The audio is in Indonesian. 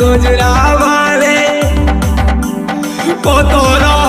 Gojira wale, potoro.